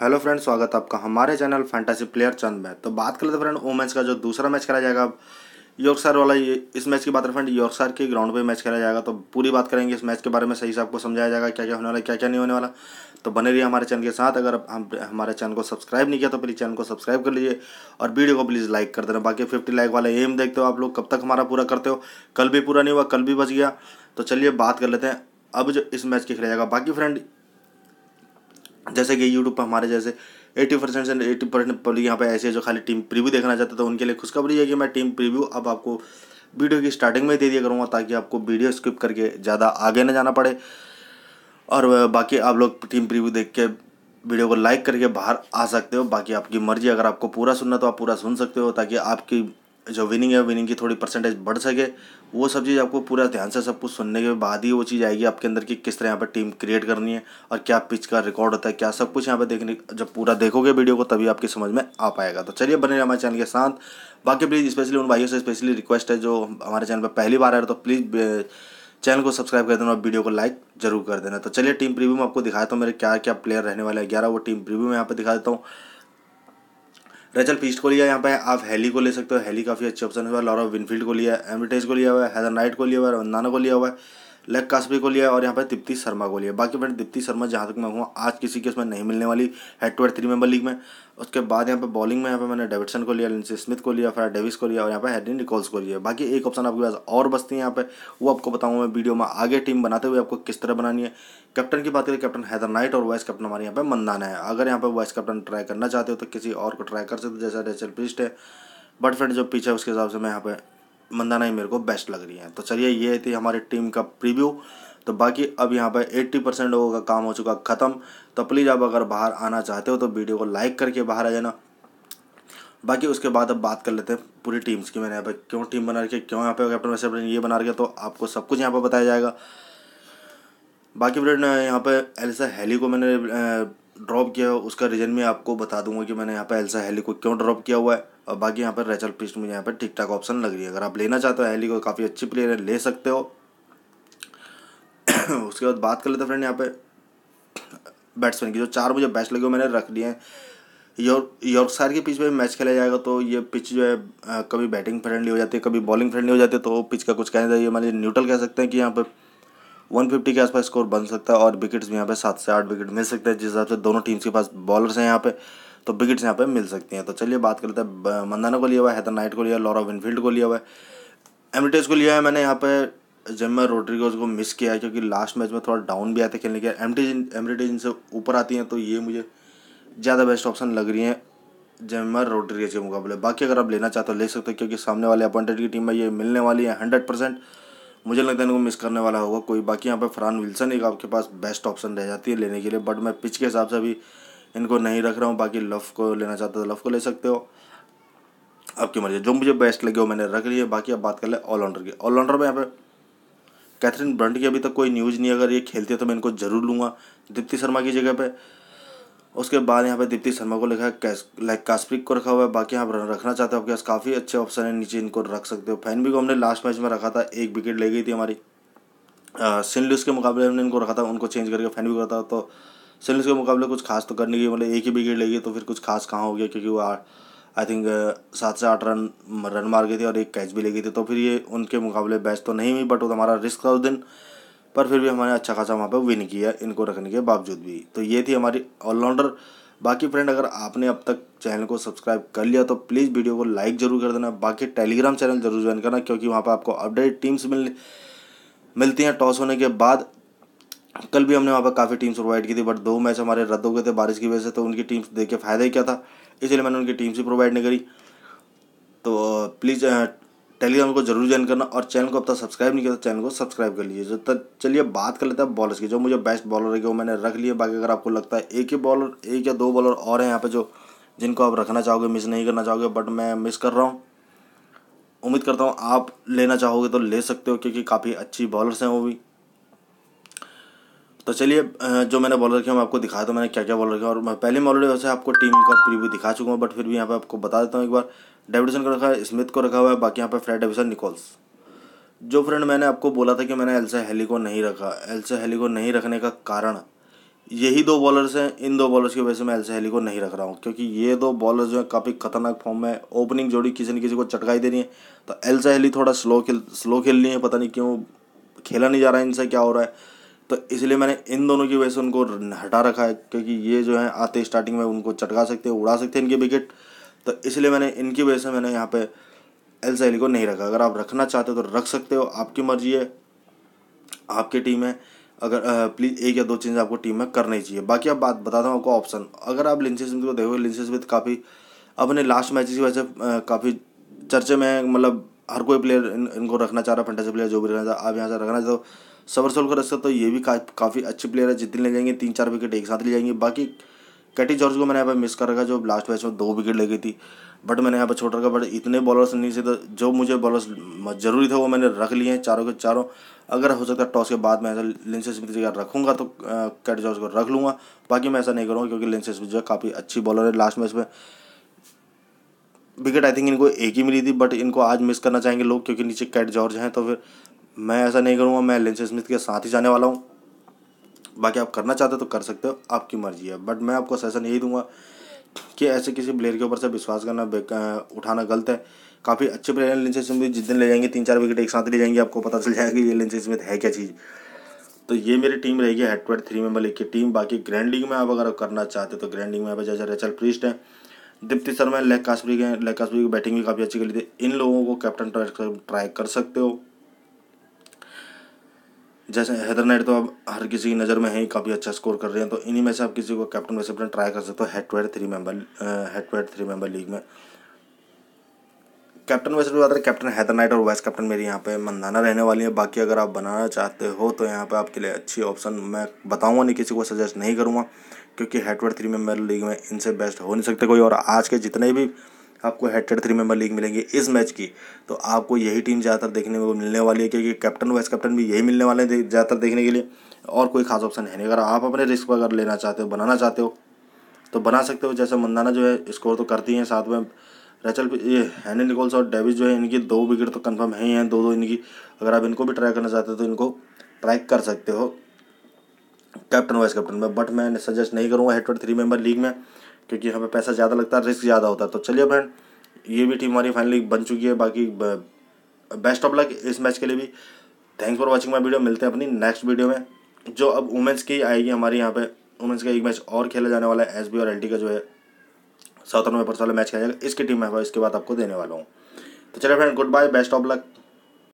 Hello friends, स्वागत है आपका हमारे चैनल फैंटेसी प्लेयर चंद में। तो बात कर लेते फ्रेंड वोमेंस का जो दूसरा मैच खेला जाएगा यॉर्कशायर वाला। इस मैच की बात है फ्रेंड, यॉर्कशायर के ग्राउंड पे मैच खेला जाएगा। तो पूरी बात करेंगे इस मैच के बारे में, सही से आपको समझाया जाएगा क्या क्या होने वाला क्या क्या नहीं होने वाला। तो बने रहिए हमारे चैनल के साथ। अगर हम हमारे चैनल को सब्सक्राइब नहीं किया तो प्लीज़ चैनल को सब्सक्राइब कर लीजिए और वीडियो को प्लीज़ लाइक कर देना। बाकी 50 लाइक वाला एम देखते हो आप लोग, कब तक हमारा पूरा करते हो। कल भी पूरा नहीं हुआ, कल भी बच गया। तो चलिए बात कर लेते हैं अब जो इस मैच के खेला जाएगा। बाकी फ्रेंड जैसे कि यूट्यूब पर हमारे जैसे 80% से 80% पब्लिक यहाँ पे ऐसी है जो खाली टीम प्रीव्यू देखना चाहते, तो उनके लिए खुशखबरी है कि मैं टीम प्रीव्यू अब आपको वीडियो की स्टार्टिंग में दे दिया करूँगा, ताकि आपको वीडियो स्किप करके ज़्यादा आगे ना जाना पड़े। और बाकी आप लोग टीम प्रीव्यू देख के वीडियो को लाइक करके बाहर आ सकते हो। बाकी आपकी मर्जी, अगर आपको पूरा सुनना तो आप पूरा सुन सकते हो, ताकि आपकी जो विनिंग है विनिंग की थोड़ी परसेंटेज बढ़ सके। वो सब चीज़ आपको पूरा ध्यान से सब कुछ सुनने के बाद ही वो चीज़ आएगी आपके अंदर कि किस तरह यहाँ पर टीम क्रिएट करनी है और क्या पिच का रिकॉर्ड होता है, क्या सब कुछ यहाँ पे देखने जब पूरा देखोगे वीडियो को तभी आपकी समझ में आ पाएगा। तो चलिए बने रहिए हमारे चैनल के साथ। बाकी प्लीज़ स्पेशली उन भाइयों से स्पेशली रिक्वेस्ट है जो हमारे चैनल पर पहली बार आ रहे, तो प्लीज़ चैनल को सब्सक्राइब कर देना और वीडियो को लाइक जरूर कर देना। तो चलिए टीम प्रीव्यू में आपको दिखाता हूँ मेरे क्या क्या प्लेयर रहने वाले हैं 11, वो टीम प्रीव्यू में यहाँ पर दिखा देता हूँ। रेचल प्रीस्ट को लिया यहाँ पे, आप हैली को ले सकते हो, हैली काफ़ी अच्छी ऑप्शन हुआ। लॉरा विनफील्ड को लिया है, एमरिटेज को लिया हुआ है, हैदर नाइट को लिया हुआ है, मंदाना को लिया हुआ है, लेग कास्पी को लिया है और यहाँ पे दीप्ति शर्मा को लिया। बाकी फ्रेंड दीप्ति शर्मा जहाँ तक मैं हूँ आज किसी के उसमें नहीं मिलने वाली हेड 23 मेंबर लीग में। उसके बाद यहाँ पे बॉलिंग में यहाँ पे मैंने डेविडसन को लिया, लेंस स्मिथ को लिया, फिर डेविस को लिया और यहाँ पे हैरी निकोल्स को लिया। बाकी एक ऑप्शन आपके पास और बचती है यहाँ पे, वो आपको बताऊँगा मैं वीडियो में आगे। टीम बनाते हुए आपको किस तरह बनानी है। कैप्टन की बात करें, कैप्टन हैदर नाइट और वाइस कैप्टन हमारे यहाँ पे मंदाना है। अगर यहाँ पे वाइस कैप्टन ट्राई करना चाहते हो तो किसी और को ट्राई कर सकते हो, जैसा रेचल प्रीस्ट है। बट फ्रेंड जो पीछे उसके हिसाब से मैं यहाँ पे मंदाना ही मेरे को बेस्ट लग रही है। तो चलिए ये थी हमारी टीम का प्रीव्यू। तो बाकी अब यहाँ पर 80% लोगों का काम हो चुका ख़त्म। तो प्लीज़ आप अगर बाहर आना चाहते हो तो वीडियो को लाइक करके बाहर आ जाना। बाकी उसके बाद अब बात कर लेते हैं पूरी टीम्स की। मैंने यहाँ पर क्यों टीम बना रखी, क्यों यहाँ पे कैप्टन वैसे ये बना रखे, तो आपको सब कुछ यहाँ पर बताया जाएगा। बाकी फ्रेंड यहाँ पे एल्सा हेली को मैंने ड्रॉप किया है, उसका रीज़न मैं आपको बता दूंगा कि मैंने यहाँ पे एल्सा हेली को क्यों ड्रॉप किया हुआ है। और बाकी यहाँ पे रेचल प्रीस्ट मुझे यहाँ पे ठीक ठाक ऑप्शन लग रही है। अगर आप लेना चाहते हो हेली को, काफ़ी अच्छी प्लेयर है, ले सकते हो। उसके बाद बात कर लेते फ्रेंड यहाँ पे बैट्समैन की। जो चार मुझे बेस्ट लगे मैंने रख लिए हैं। यॉर्कशायर के पिच पे मैच खेला जाएगा, तो ये पिच जो है कभी बैटिंग फ्रेंडली हो जाती है, कभी बॉलिंग फ्रेंडली हो जाती है। तो पिच का कुछ कहना चाहिए, मान लीजिए न्यूट्रल कह सकते हैं कि यहाँ पर 150 के आसपास स्कोर बन सकता है और विकेट्स भी यहाँ पे 7 से 8 विकेट मिल सकते हैं। जिस हिसाब से दोनों टीम्स के पास बॉलर्स हैं यहाँ पे, तो विकेट्स यहाँ पे मिल सकती हैं। तो चलिए बात करते हैं। मंदाना को लिया हुआ है, हैदर नाइट को लिया, लॉरा विनफील्ड को लिया हुआ है, एमरिटेज को लिया है। मैंने यहाँ पे जेम्मा रोड्रिगोज को मिस किया है क्योंकि लास्ट मैच में थोड़ा डाउन भी आए थे खेलने के। एमरिटेज इनसे ऊपर आती हैं, तो ये मुझे ज़्यादा बेस्ट ऑप्शन लग रही हैं जेम्मा रोड्रिगोज के मुकाबले। बाकी अगर आप लेना चाहते हो ले सकते हो, क्योंकि सामने वाले अपॉइंटेड की टीम में ये मिलने वाली है 100%। मुझे लगता है इनको मिस करने वाला होगा कोई। बाकी यहाँ पे फ्रान विल्सन एक आपके पास बेस्ट ऑप्शन रह जाती है लेने के लिए, बट मैं पिच के हिसाब से अभी इनको नहीं रख रहा हूँ। बाकी लफ को लेना चाहते हो तो लफ को ले सकते हो, आपकी मर्जी। जो मुझे बेस्ट लगे वो मैंने रख ली है। बाकी अब बात कर ले ऑलराउंडर की। ऑलराउंडर में यहाँ पे कैथरीन ब्रंट की अभी तक कोई न्यूज़ नहीं, अगर ये खेलती है तो मैं इनको ज़रूर लूँगा दीप्ति शर्मा की जगह पर। उसके बाद यहाँ पे दीप्ति शर्मा को लिखा है, लाइक कास्प्रिक को रखा हुआ है। बाकी यहाँ पर रखना चाहते हो आपके पास काफ़ी अच्छे ऑप्शन है, नीचे इनको रख सकते हो। फैन भी को हमने लास्ट मैच में रखा था, एक विकेट ले गई थी हमारी सिनलूस के मुकाबले, हमने इनको रखा था। उनको चेंज करके फैन भी को रखा था, तो सिनलूस के मुकाबले कुछ खास तो करने की, मतलब एक ही विकेट ले गई तो फिर कुछ खास कहाँ हो गया, क्योंकि वो आई थिंक 7 से 8 रन मार गई थी और एक कैच भी ले गई थी। तो फिर ये उनके मुकाबले बेस्ट तो नहीं हुई, बट वो हमारा रिस्क था उस दिन, पर फिर भी हमारे अच्छा खासा वहाँ पर विन किया इनको रखने के बावजूद भी। तो ये थी हमारी ऑलराउंडर। बाकी फ्रेंड अगर आपने अब तक चैनल को सब्सक्राइब कर लिया तो प्लीज़ वीडियो को लाइक जरूर कर देना। बाकी टेलीग्राम चैनल जरूर ज्वाइन करना, क्योंकि वहाँ पर आपको अपडेट टीम्स मिलती हैं टॉस होने के बाद। कल भी हमने वहाँ पर काफ़ी टीम्स प्रोवाइड की थी, बट 2 मैच हमारे रद्द हो गए थे बारिश की वजह से, तो उनकी टीम्स देख के फ़ायदा ही क्या था, इसलिए मैंने उनकी टीम्स ही प्रोवाइड नहीं करी। तो प्लीज़ टेलीग्राम को जरूर ज्वाइन करना और चैनल को अब तक सब्सक्राइब नहीं किया तो चैनल को सब्सक्राइब कर लीजिए। जब तक चलिए बात कर लेते हैं बॉलर्स की। जो मुझे बेस्ट बॉलर है वो मैंने रख लिए। बाकी अगर आपको लगता है एक ही बॉलर, एक या दो बॉलर और हैं यहाँ पे जो जिनको आप रखना चाहोगे, मिस नहीं करना चाहोगे, बट मैं मिस कर रहा हूँ। उम्मीद करता हूँ आप लेना चाहोगे तो ले सकते हो, क्योंकि काफ़ी अच्छी बॉलर्स हैं वो भी। तो चलिए जो मैंने बॉलर रखे हैं मैं आपको दिखाया तो मैंने क्या क्या बॉलर रखे हैं, और मैं पहले में ऑलरेडी वैसे आपको टीम का प्रीव्यू दिखा चुका हूँ, बट फिर भी यहाँ पे आपको बता देता हूँ एक बार। डेविडसन को रखा है, स्मिथ को रखा हुआ है, बाकी यहाँ पे फ्रेड डेविडसन निकोल्स। जो फ्रेंड मैंने आपको बोला था कि मैंने एल्सा हेली को नहीं रखा, एल्सा हेली को नहीं रखने का कारण यही दो बॉलर्स हैं, इन दो बॉलर्स की वजह से मैं एल्सा हेली को नहीं रख रहा हूँ, क्योंकि ये दो बॉलर्स जो हैं काफ़ी खतरनाक फॉर्म में, ओपनिंग जोड़ी किसी न किसी को चटकाई दे रही है। तो एल्सा हेली थोड़ा स्लो खेल रही है, पता नहीं क्यों खेला नहीं जा रहा है, इनसे क्या हो रहा है। तो इसलिए मैंने इन दोनों की वजह से उनको हटा रखा है, क्योंकि ये जो है आते स्टार्टिंग में उनको चटका सकते हैं, उड़ा सकते हैं इनके विकेट। तो इसलिए मैंने इनकी वजह से मैंने यहाँ पे एल्सा हेली को नहीं रखा। अगर आप रखना चाहते हो तो रख सकते हो, आपकी मर्जी है, आपकी टीम है। अगर प्लीज़ एक या दो चीज़ें आपको टीम में करनी चाहिए। बाकी आप बात बताता हूँ आपको ऑप्शन। अगर आप लिंस स्मिथ को देखोगे, लिंस स्मिथ काफ़ी अपने लास्ट मैच की वजह से काफ़ी चर्चे में, मतलब हर कोई प्लेयर इनको रखना चाह रहा है, फैंटेसी प्लेयर जो भी रखना चाह, आप यहाँ से रखना चाहते हो। सबरसोल को रख सकते हो, ये भी काफ़ी अच्छी प्लेयर है, जितनी ले जाएंगे 3-4 विकेट एक साथ ले जाएंगे। बाकी कैटी जॉर्ज को मैंने यहाँ पर मिस कर रखा, जो लास्ट मैच में 2 विकेट ले गई थी, बट मैंने यहाँ पर छोड़ रखा। बट इतने बॉलर्स नहीं से, तो जो मुझे बॉलर्स ज़रूरी थे वो मैंने रख लिए हैं चारों के चारों। अगर हो सकता है टॉस के बाद मैं लिंस स्मिथ की जगह रखूँगा तो कैटी जॉर्ज को रख लूँगा, बाकी मैं ऐसा नहीं करूँगा, क्योंकि लिंस स्मिथ जो है काफ़ी अच्छी बॉलर है। लास्ट मैच में विकेट आई थिंक इनको एक ही मिली थी, बट इनको आज मिस करना चाहेंगे लोग, क्योंकि नीचे कैटी जॉर्ज हैं। तो फिर मैं ऐसा नहीं करूँगा, मैं लिंस स्मिथ के साथ ही जाने वाला हूँ। बाकी आप करना चाहते हो तो कर सकते हो, आपकी मर्जी है, बट मैं आपको सजेशन यही दूंगा कि ऐसे किसी प्लेयर के ऊपर से विश्वास करना उठाना गलत है। काफ़ी अच्छे प्लेयर हैं लिंस स्मिथ, जिस दिन ले जाएंगे 3-4 विकेट एक साथ ले जाएंगे, आपको पता चल जाएगा कि ये लिंस स्मिथ है क्या चीज़। तो ये मेरी टीम रहेगी हेड 23 में मलिक की टीम। बाकी ग्रैंड लीग में आप अगर करना चाहते हो तो ग्रैंड लीग में आप जैसे रेचल प्रीस्ट हैं, दीप्ति शर्मा, लेग कास्परी की बैटिंग भी काफ़ी अच्छी करी थी, इन लोगों को कैप्टन ट्राई कर सकते हो। जैसे हैदर नाइट तो अब हर किसी की नज़र में है, काफ़ी अच्छा स्कोर कर रहे हैं, तो इन्हीं में से आप किसी को कैप्टन वैसे अपना ट्राई कर सकते हो। हेड 23 मेंबर लीग में कैप्टन वैसे भी बात करें, कैप्टन हैदर नाइट और वाइस कैप्टन मेरी यहाँ पे मंदाना रहने वाली है। बाकी अगर आप बनाना चाहते हो तो यहाँ पे आपके लिए अच्छी ऑप्शन मैं बताऊँगा, नहीं किसी को सजेस्ट नहीं करूँगा, क्योंकि हेड 23 मेंबर लीग में इनसे बेस्ट हो नहीं सकते कोई। और आज के जितने भी आपको हेड 23 मेंबर लीग मिलेंगी इस मैच की, तो आपको यही टीम ज़्यादातर देखने को मिलने वाली है, क्योंकि कैप्टन वाइस कैप्टन भी यही मिलने वाले हैं ज़्यादातर देखने के लिए, और कोई खास ऑप्शन है नहीं। अगर आप अपने रिस्क पर अगर लेना चाहते हो, बनाना चाहते हो तो बना सकते हो। जैसे मंदाना जो है स्कोर तो करती हैं, साथ में हैरी निकोल्स और डेविस जो है, इनकी 2 विकेट तो कन्फर्म हैं, 2-2 इनकी। अगर आप इनको भी ट्राई करना चाहते हो तो इनको ट्राई कर सकते हो कैप्टन वाइस कैप्टन में, बट मैं सजेस्ट नहीं करूँगा हेड 23 मेंबर लीग में, क्योंकि यहाँ पे पैसा ज़्यादा लगता है, रिस्क ज़्यादा होता है। तो चलिए फ्रेंड, ये भी टीम हमारी फाइनली बन चुकी है। बाकी बेस्ट ऑफ लक इस मैच के लिए भी। Thanks for watching my video, मिलते हैं अपनी नेक्स्ट वीडियो में, जो अब वुमेंस की आएगी। हमारे यहाँ पे वुमेंस का एक मैच और खेला जाने वाला है, एसबी और एलटी का जो है 17 नवंबर से वाला मैच खेला जाएगा, इसकी टीम में इसके बाद आपको देने वाला हूँ। तो चलिए friend, good bye, best of luck.